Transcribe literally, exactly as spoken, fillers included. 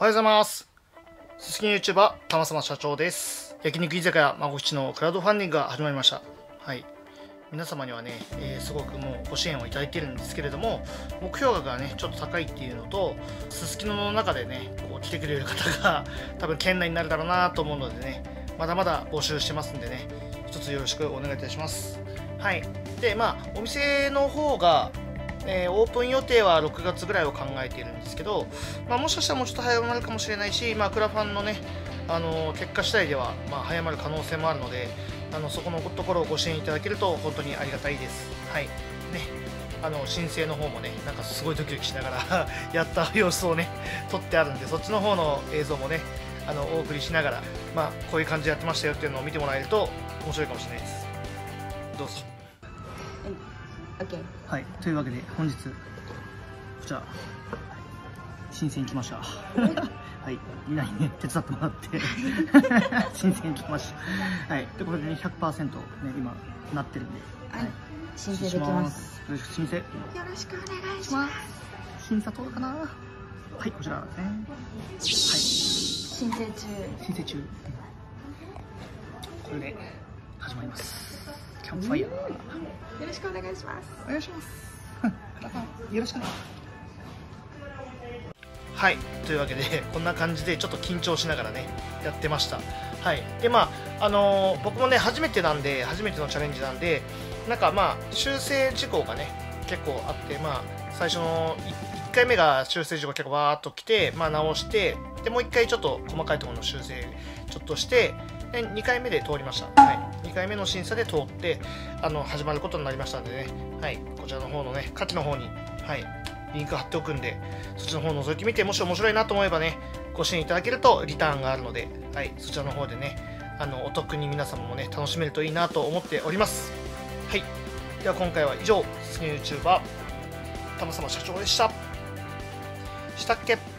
おはようございます。すすきの YouTuber、たまさま社長です。焼肉居酒屋まご吉のクラウドファンディングが始まりました。はい。皆様にはね、えー、すごくもうご支援をいただいているんですけれども、目標額がね、ちょっと高いっていうのと、すすきのの中でね、こう来てくれる方が多分県内になるだろうなと思うのでね、まだまだ募集してますんでね、一つよろしくお願いいたします。はい。で、まあ、お店の方が、えー、オープン予定はろくがつぐらいを考えているんですけど、まあ、もしかしたらもうちょっと早まるかもしれないし、まあ、クラファンのね、あのー、結果次第では、まあ、早まる可能性もあるので、あのそこのところをご支援いただけると本当にありがたいです。はいね、あの申請の方もね、なんかすごいドキドキしながらやった様子をね、撮ってあるんで、そっちの方の映像もね、あのお送りしながら、まあ、こういう感じでやってましたよっていうのを見てもらえると面白いかもしれないです。どうぞ。はい、というわけで本日こちら申請に来ましたはい、みんなにね手伝ってもらって申請に来ました。はい、ということでね ひゃくパーセント、ね、今なってるんで、はい、申請できます。よろしく申請よろしくお願いします。審査通るかな。はい、こちらですね。はい、申請中申請中これで始まります。キャンプファイヤーよろしくお願いします。お願いします。よろしくな。はい、というわけでこんな感じでちょっと緊張しながらねやってました。はい。でまああのー、僕もね初めてなんで初めてのチャレンジなんで、なんかまあ修正事項がね結構あって、まあ最初のいっかいめが修正事項結構わーっときて、まあ直してでもういっかいちょっと細かいところの修正ちょっとして。でにかいめで通りました、はい、にかいめの審査で通ってあの始まることになりましたんでね、はい、こちらの方のね、下記の方に、はい、リンク貼っておくんで、そっちの方を覗いてみて、もし面白いなと思えばね、ご支援いただけるとリターンがあるので、はい、そちらの方でね、あのお得に皆様もね、楽しめるといいなと思っております。はい、では今回は以上、すすきの YouTuber、たまさま社長でした。したっけ？